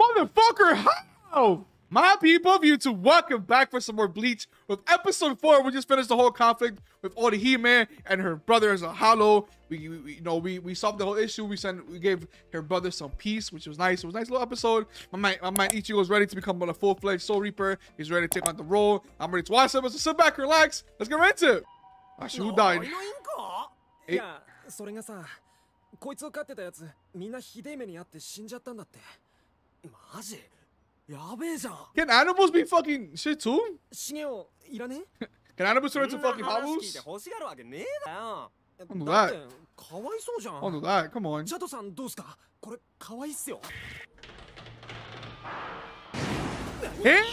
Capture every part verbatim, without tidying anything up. Motherfucker, how? My people of YouTube, welcome back for some more Bleach with episode four. We just finished the whole conflict with Orihime and her brother as a hollow. We, we, you know, we we solved the whole issue. We sent, we gave her brother some peace, which was nice. It was a nice little episode. My man, my man Ichigo was ready to become a full-fledged Soul Reaper. He's ready to take on the role. I'm ready to watch it, so sit back, relax. Let's get right into it. I should have died. Hey. やべえじゃん。Can animals be fucking shit too? 資源いらねえ? Can animals turn into fucking hobbles? 欲しがるわけねえだよ。なんだよ。かわいそうじゃん。なんだよ。Come on. チャドさんどうすか? これかわいいっすよ。え? え?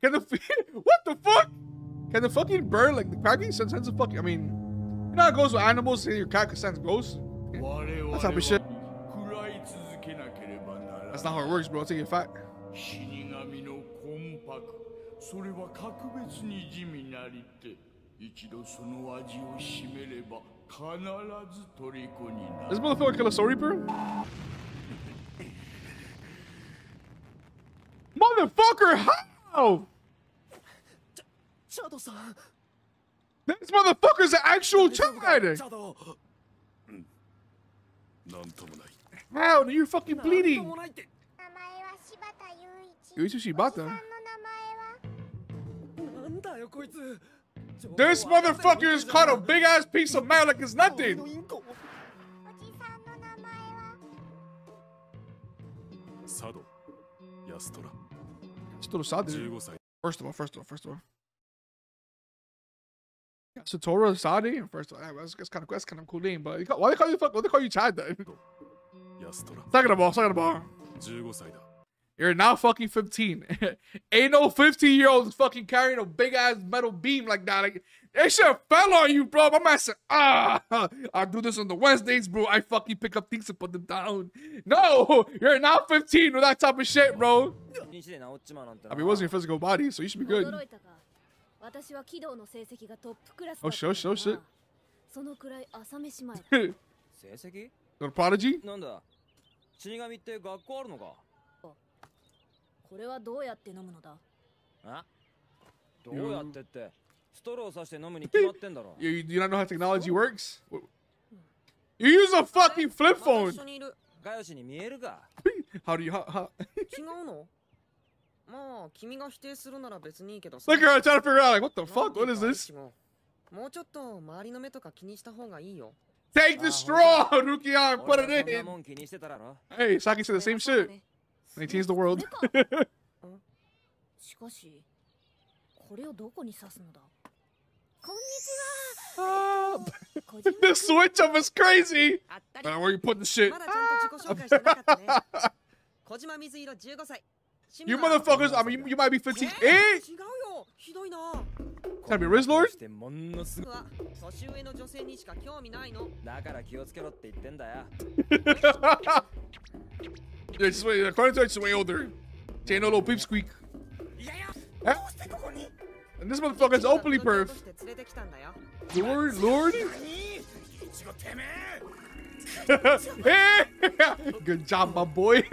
Can the what the fuck? Can the fucking bird like the cracking sense sense of fucking? I mean, you know how it goes with animals. Your cat sense ghosts. That's how we shit. That's not how it works, bro. I'll take your fact. This motherfucker kill a Soul Reaper? Motherfucker, how? This motherfucker's an actual Chad! Wow, you're fucking bleeding. Yuichi Shibata. This motherfucker has caught a big ass piece of metal like it's nothing. Sado. Yastora. Sado. First of all, first of all, first of all. Satora Sadi? First of all, that's, that's kind of that's kind of cool name, but why they call you fuck? Why they call you Chad then? Second of all, second of all. You're now fucking fifteen. Ain't no fifteen year old fucking carrying a big ass metal beam like that. Like, that shit fell on you, bro. My man said, ah, I do this on the Wednesdays, bro. I fucking pick up things and put them down. No, you're now fifteen with that type of shit, bro. I mean, it wasn't your physical body, so you should be good. Oh shit, oh shit, oh shit. The prodigy? You, you do not know how technology works? You use a fucking flip phone! How do you... How, how? Look at her, trying to figure out, like, what the fuck? What is this? Take the straw, Rukia, and put it in! Hey, Saki said the same shit. They changed the world. uh, the switch up is crazy! Uh, where you put the shit? You motherfuckers, I mean, you, you might be fifteen. Eh? Can I be Riz Lord? It's way, according to her, it's way older. She ain't no little peep squeak. Huh? And this motherfucker's openly perf. Lord, Lord? Good job, my boy.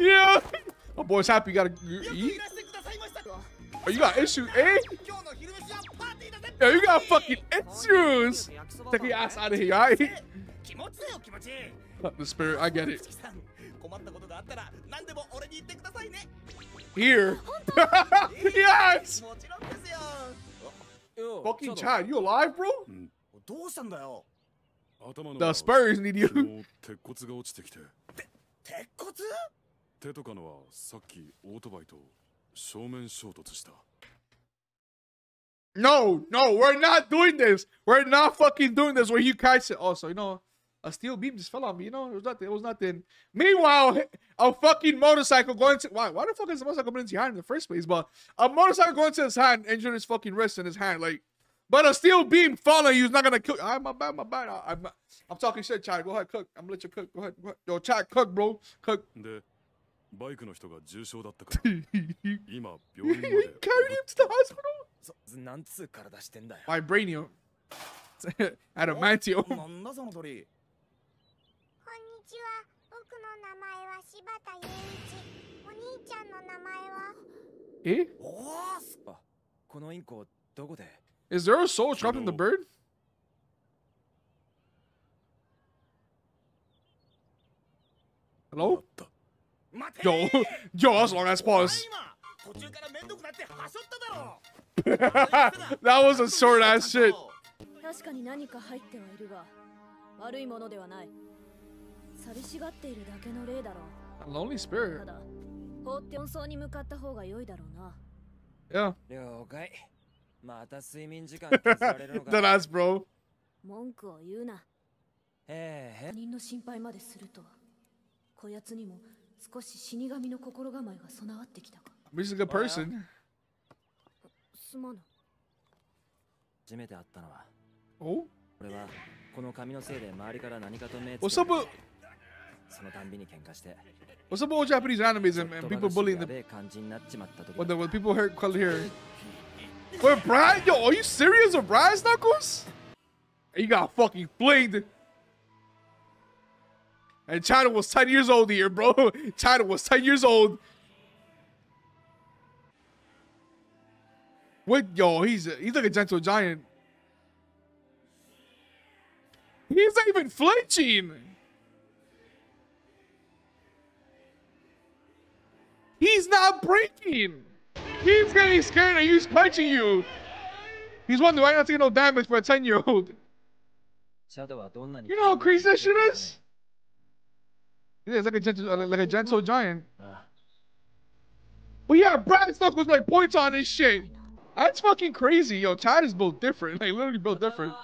Yeah! My boy's happy, you gotta eat. Oh, you got issues, eh? Yo, you got fucking issues! Take your ass out of here, alright? The spirit, I get it. Here. Yes! Fucking Chad, you alive, bro? The spurs need you. No, no, we're not doing this. We're not fucking doing this. Where you catch it? Also, you know, a steel beam just fell on me. You know, it was nothing. It was nothing. Meanwhile, a fucking motorcycle going to why? Why the fuck is the motorcycle going into your hand in the first place? But a motorcycle going to his hand injured his fucking wrist in his hand. Like, but a steel beam falling you is not gonna kill. All right, my bad, my bad. I, I'm, I'm talking shit, Chad. Go ahead, cook. I'm gonna let you cook. Go ahead, go ahead. Yo, Chad, cook, bro. Cook. He carried him to the hospital? Vibranium. Adamantio. Eh? Is there a soul trapped in the bird? Hello? Yo, yo, that's a long ass pause. That was a sword ass shit. A lonely spirit. Yeah. That ass, bro. He's a good person. Oh? What's up with... What's up with all Japanese animes and, and people bullying them? When, the, when people heard color hair. Wait, Brian? Yo, are you serious with Brian's knuckles? You got fucking blinged. And China was ten years old here, bro. China was ten years old. What, yo, he's he's like a gentle giant. He's not even flinching. He's not breaking. He's getting scared and he's punching you. He's wondering why not taking no damage for a ten year old. You know how crazy that shit is? It's like a gentle, uh, like a gentle giant. But yeah, Brad's knuckles like points on his shit. That's fucking crazy, yo. Chad is built different. Like literally built different.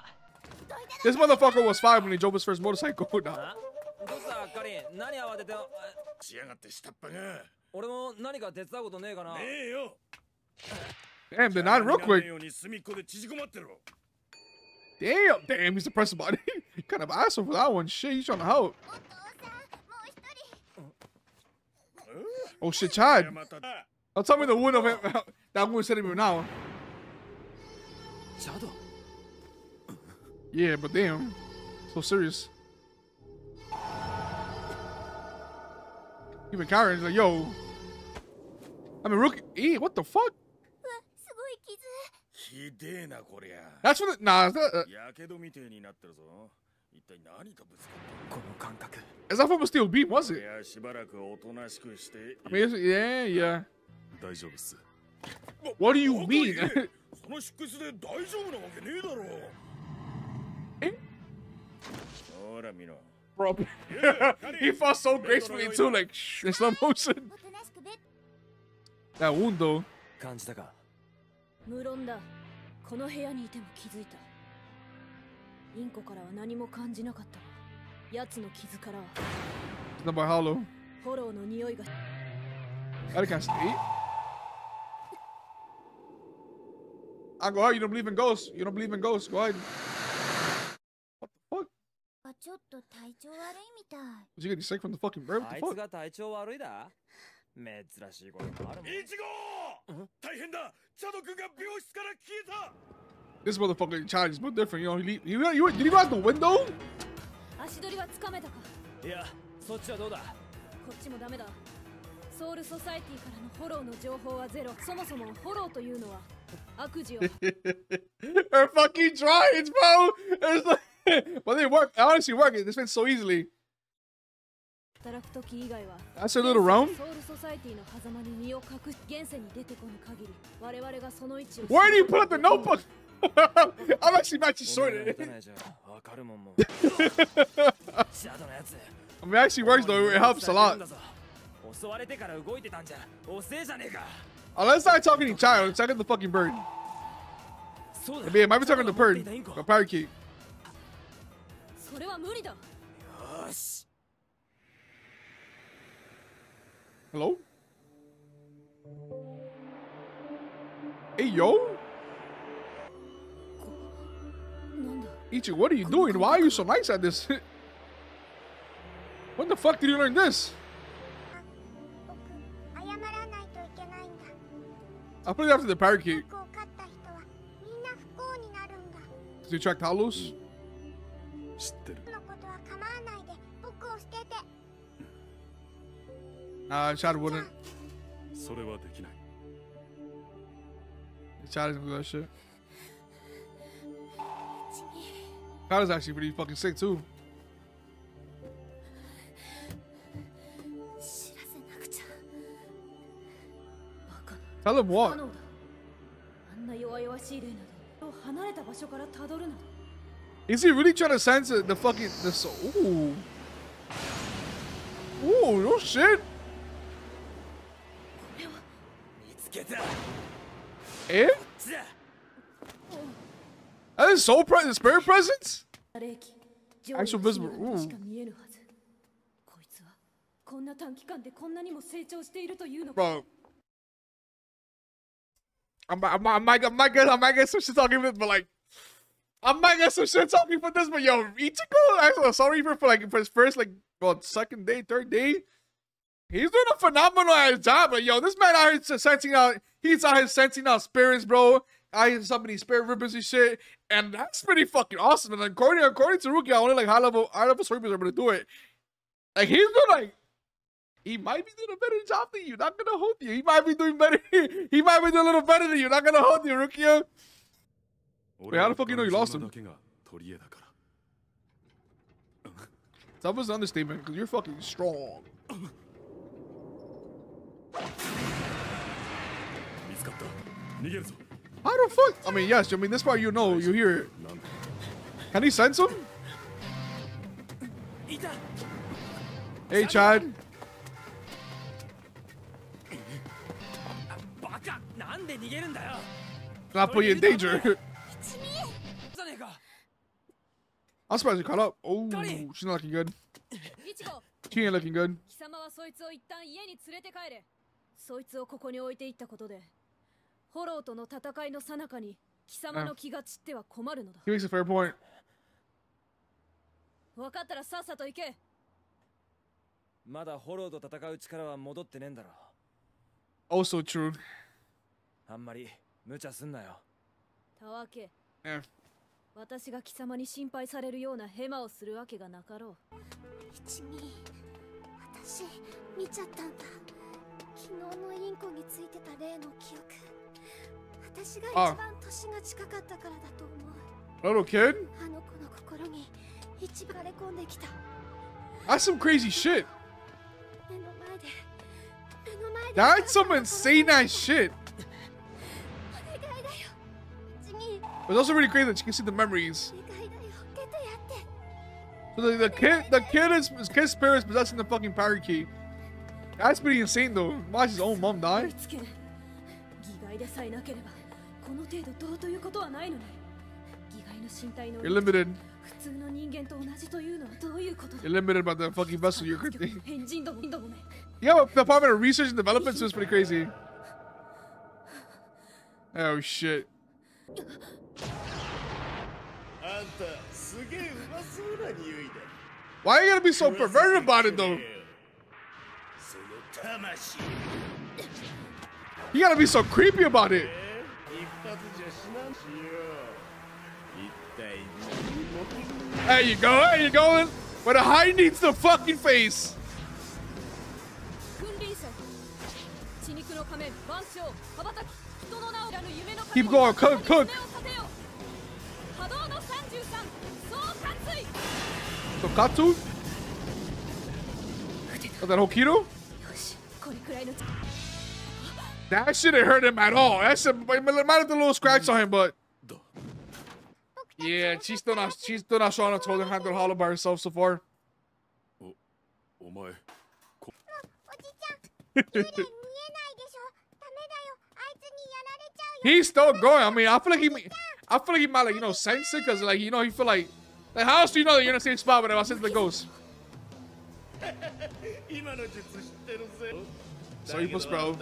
This motherfucker was five when he drove his first motorcycle. Nah. Damn, they're not real quick. Damn, damn, he's depressed about it. Kind of asshole for that one. Shit, he's trying to help. Oh shit, Chad. Don't tell me the wound of him. That wound said him now. Yeah, but damn. So serious. Even Karen's like, yo. I mean, Rukia. Eh, what the fuck? That's what. The, nah, is that. Uh, Is that from a steel beam, was it? I mean, yeah, yeah. What do you mean? Bro, he fought so gracefully too, like in slow motion. That wound though. Number hollow. I can't see. I go ahead. You don't believe in ghosts. You don't believe in ghosts. Go ahead. What the fuck? Did you get sick from the fucking bird? What the fuck? Ichigo! This motherfucker child is built different, you know. He, he, he, did he go out the window? They're fucking trying, bro. It's like, but they work. They honestly work. This went so easily. That's a little round. Where do you put up the notebook? I'm actually matching sorted. I mean, it actually works though. It helps a lot. Unless I'm talking to child, I'm talking to the fucking bird. I mean, I might be talking to the bird. A parakeet. Hello? Hey, yo? Ichigo, what are you doing? Why are you so nice at this? When the fuck did you learn this? I'll put it after the parakeet. Did you track Talos? Uh, Chad wouldn't. Chad is gonna do that shit. Chad is actually pretty fucking sick too. Tell him what? Is he really trying to censor the fucking the soul? Ooh. Ooh, no shit. Eh? That is soul presence, spirit presence? Actual visible. Ooh. Bro. I might, I might, I might, I might get, I might get some shit talking for this, but like, I might get some shit talking for this, but yo, Ichigo, actually, Soul Reaper for like for his first like, well, second day, third day, he's doing a phenomenal ass job. But yo, this man out here sensing out, he's out here sensing out spirits, bro. I hear so many spirit rippers and shit, and that's pretty fucking awesome. And according, according to Rukia, only like high level, high level Soul Reapers are able to do it. Like he's doing like. He might be doing a better job than you. Not gonna hold you. He might be doing better. He might be doing a little better than you. Not gonna hold you, Rukia. Wait, how the fuck you know you lost him? That was an understatement because you're fucking strong. How the fuck? I mean, yes. I mean, this part you know. You hear it. Can he sense him? Hey, Chad. Not put you in danger. I'm surprised you caught up. Oh, she's not looking good. She ain't looking good. Uh, he makes a fair point. Also true. Yeah. Oh. Little kid? That's some crazy shit. That's some insane ass shit. But it's also really crazy that you can see the memories. So the, the kid, the kid is, his kid's spirit is possessing the fucking power key. That's pretty insane though. Watch his own mom die. You're limited. You're limited by the fucking vessel you're creating. Yeah, but the Department of Research and Development, so it's pretty crazy. Oh shit. Why are you gonna be so perverted about it though? You gotta be so creepy about it. There you go, there you go. Where the high needs the fucking face. Keep going, cook, cook. So Katsu? Oh, that Hokido? That shouldn't hurt him at all. That should, it might have the little scratch on him, but yeah, she's still not, she's still not showing up to handle hollow by herself so far. Oh, oh my. He's still going. I mean, I feel like he, I feel like he might, like, you know, sense it, cause like, you know, he feel like, like how else do you know that you're in the same spot whenever I sense the ghost? So he was, bro.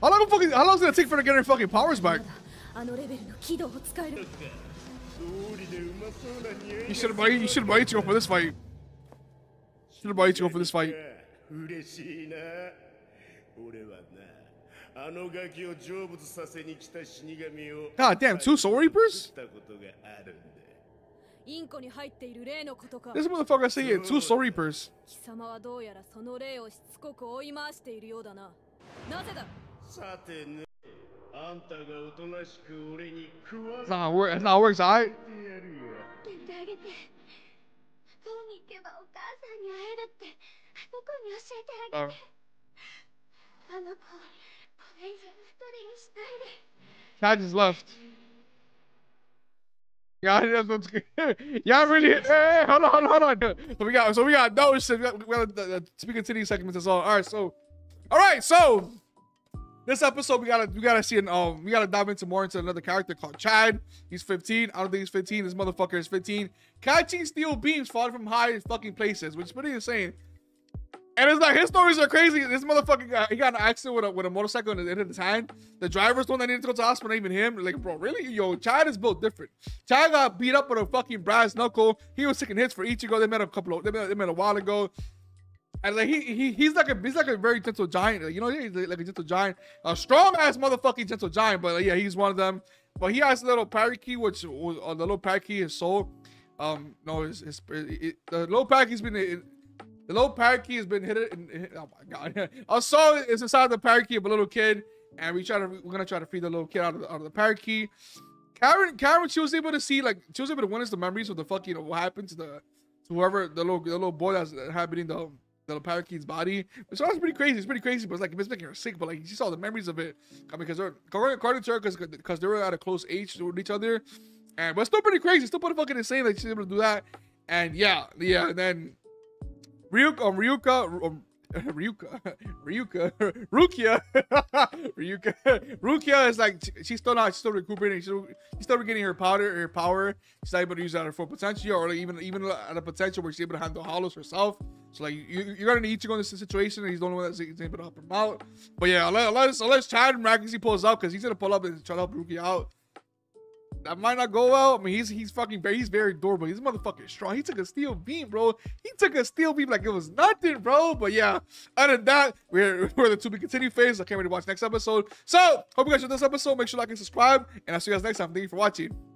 How long fucking, how long is it gonna take for her to get her fucking powers back? You should have bought, you should have bought Ichigo for this fight. Should have bought Ichigo for this fight. God damn, two Soul Reapers? This motherfucker say it. Two Soul Reapers. That's not how it works. That's not how it works, alright? Uh. Chad just left. Y'all really hit, hey, hold on, hold on, hold on. So we got, so we got those. We got, we got uh, speaking to these segments is all. All right, so, all right, so this episode we gotta, we gotta see, and um, we gotta dive into more into another character called Chad. He's fifteen. I don't think he's fifteen. This motherfucker is fifteen. Catching steel beams falling from high fucking places, which is pretty insane. And it's like his stories are crazy. This motherfucker got, he got in an accident with a with a motorcycle and it hit his hand. The driver's the one that needed to go to the hospital, not even him. Like, bro, really? Yo, Chad is built different. Chad got beat up with a fucking brass knuckle. He was taking hits for Ichigo. They met a couple of they met, they met a while ago. And like he he he's like a he's like a very gentle giant. Like, you know, he's like a gentle giant, a strong ass motherfucking gentle giant. But like, yeah, he's one of them. But he has a little parakeet, which was a little parakeet. His soul, um, no, his, his it, the little parakeet's been. It, The little parakeet has been hit. In, oh my god! Our soul is inside the parakeet of a little kid, and we try to we're gonna try to feed the little kid out of the, out of the parakeet. Karen, Karen, she was able to see like she was able to witness the memories of the fucking of what happened to the to whoever the little the little boy that's inhabiting the the parakeet's body. So that's pretty crazy. It's pretty crazy, but it's like it's making her sick. But like she saw the memories of it. I mean, because they're according to her, because because they were at a close age with each other, and but it's still pretty crazy. It's still pretty fucking insane that like, she's able to do that. And yeah, yeah, and then. Ryuka, um, Ryuka, um, Ryuka, Ryuka, Rukia, Ryuka, Rukia is like she's still not, she's still recuperating. She's still, she's still getting her powder, her power. She's not able to use that at her full potential, or like even even at a potential where she's able to handle hollows herself. So like you, you're gonna need Ichigo in this situation, and he's the only one that's able to help him out. But yeah, unless unless Chad miraculously pulls up, because he's gonna pull up and try to help Rukia out. That might not go well. I mean, he's he's fucking he's very durable. He's motherfucking strong. He took a steel beam, bro. He took a steel beam like it was nothing, bro. But yeah, other than that, we're we're the to be continued phase. I can't wait to watch next episode. So hope you guys enjoyed this episode. Make sure to like and subscribe, and I'll see you guys next time. Thank you for watching.